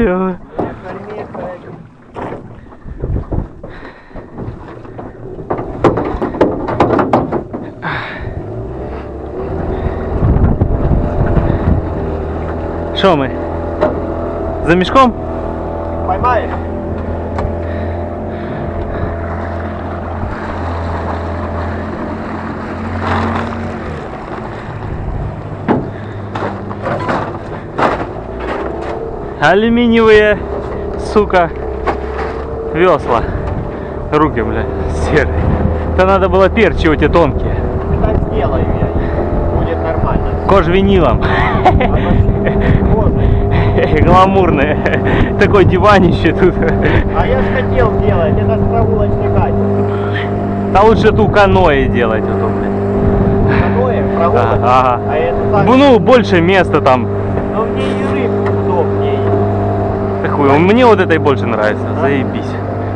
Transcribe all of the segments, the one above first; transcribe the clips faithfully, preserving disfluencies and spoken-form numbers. сделаю. Что мы? За мешком? Поймаешь. Алюминиевые, сука, весла. Руки, бля, серые. Это надо было перчи эти тонкие. Так сделаю я, будет нормально. Кож винилом. Гламурное. Такое диванище тут. А я ж хотел делать, это с прогулочника. Да лучше ту каноэ делать. Каноэ? Прогулочник? Ага. А это так... Ну, больше места там. Но мне и рыбку удобнее. Да хуй, мне вот этой больше нравится. А? Заебись.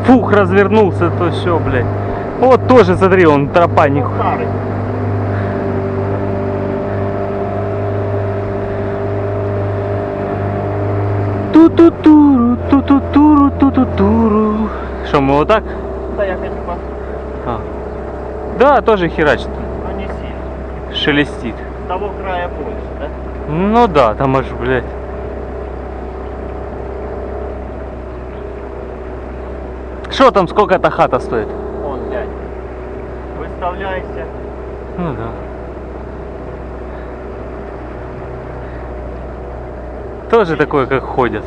Фух, развернулся, то все, блядь. Вот тоже, смотри, он тропа не хуй. Ту-ту-туру, ту-ту-туру, ту-ту-туру. Что, мы вот так? Да, я хочу вас. А. Да, тоже херачит. Но не сильно. Шелестит. С того края больше, да? Ну да, там аж, блядь. Что там, сколько эта хата стоит? Вон, блядь. Выставляйся. Ну да. Тоже такое, как ходят.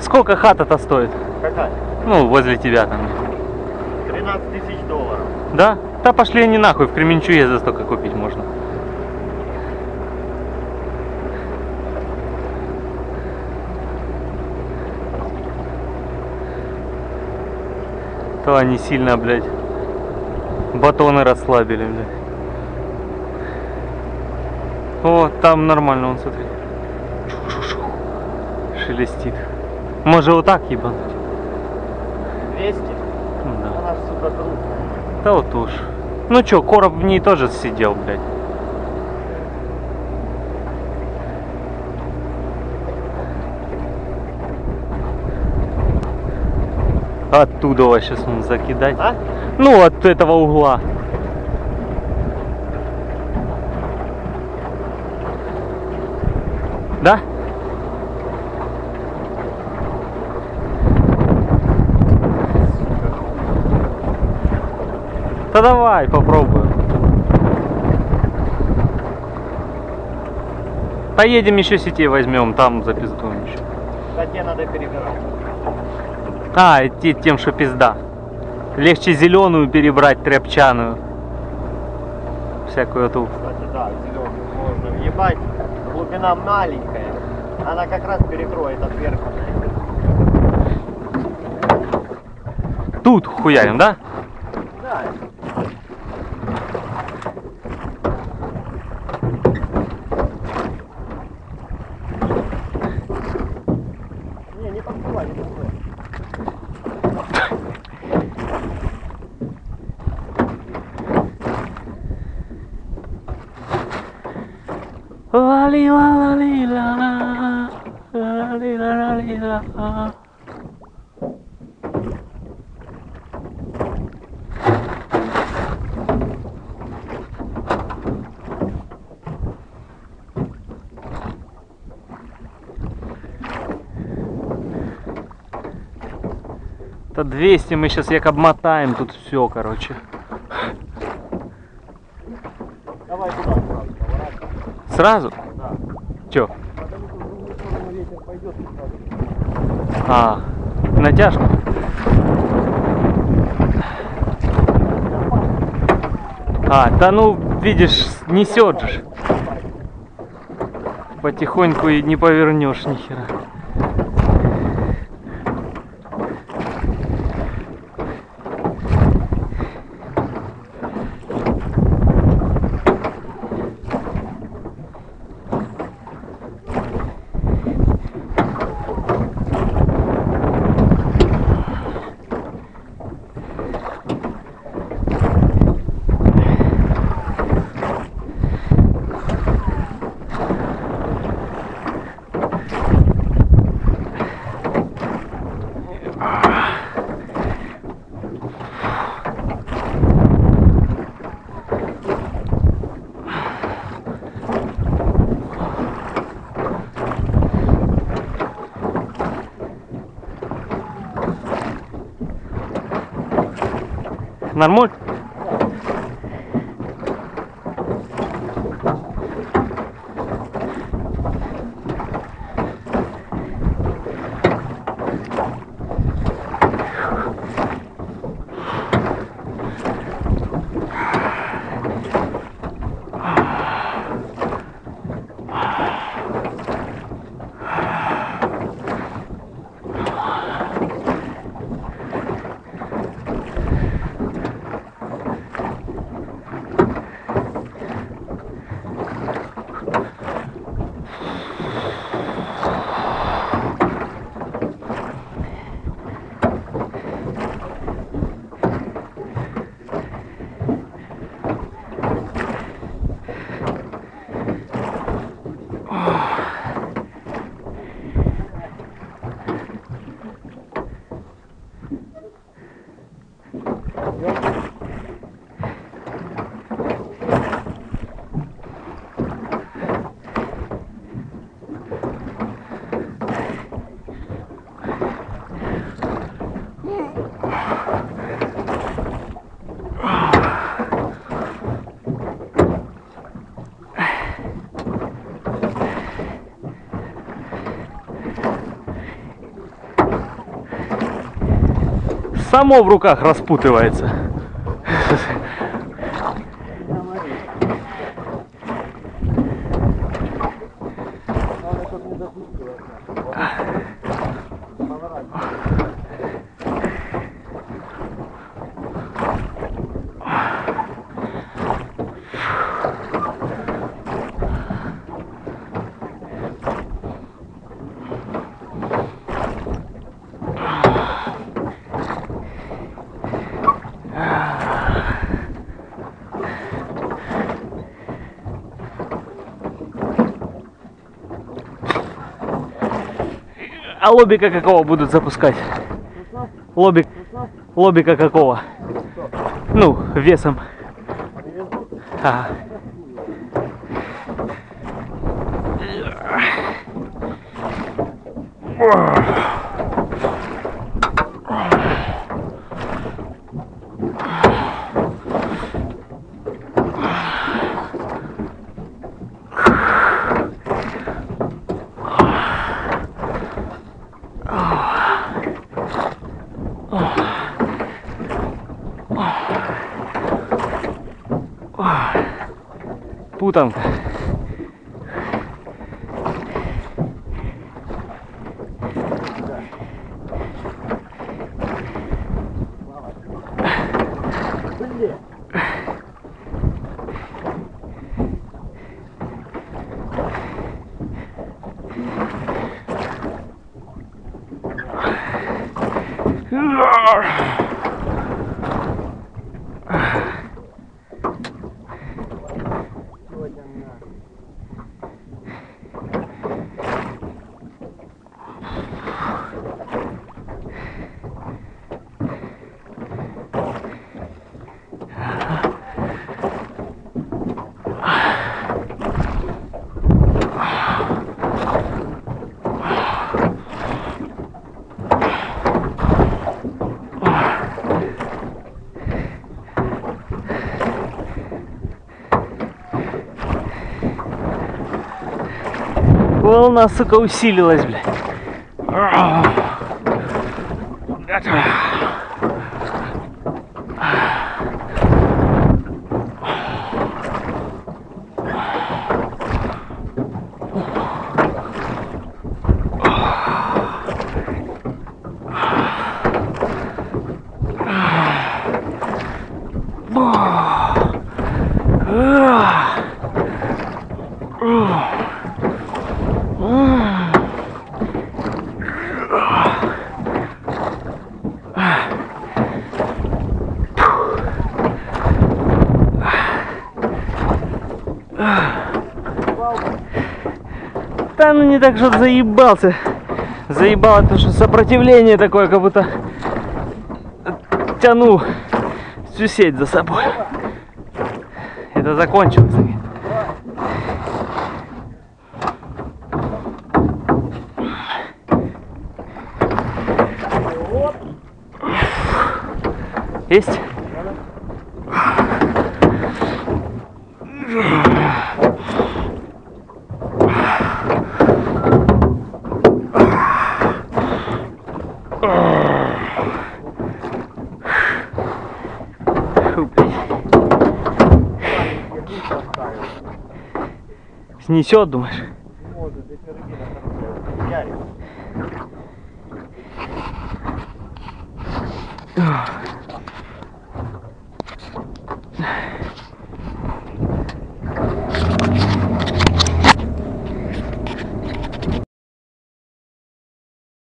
Сколько хата-то стоит? Какая? Ну, возле тебя там. тринадцать тысяч долларов. Да? Да пошли они нахуй, в Кременчуге за столько купить можно. То они сильно, блядь, батоны расслабили, блядь. О, там нормально, он, смотри. Шелестит. Может, вот так ебануть? двести? Да. Она ж сюда трудная. Да вот уж. Ну чё, короб в ней тоже сидел, блядь. Оттуда его сейчас он закидать. А? Ну, от этого угла. Да? Да давай, попробуем. Поедем еще сетей возьмем, там запиздуем еще. Да тебе надо перебирать. А, идти тем, что пизда. Легче зеленую перебрать, тряпчаную. Всякую эту. Кстати, да, зеленую можно въебать. Глубина маленькая, она как раз перекроет от верха. Тут хуярим, да? Да. Не, не подплыла, не подплыла. Это двести, мы сейчас як обмотаем тут все, короче. Давай туда сразу, сразу? Да. Че? А, натяжка. А, да ну, видишь, несет же. Потихоньку и не повернешь нихера. Нормуль? Само в руках распутывается. А лобика какого будут запускать? Лобик, лобика какого? Ну, весом. Ага. Путанка. Волна, сука, усилилась, блядь. Да ну не так, что заебался. Заебало то, что сопротивление такое, как будто тяну всю сеть за собой. Это закончилось. Есть? Снесет, думаешь? Может, до перги на ярик.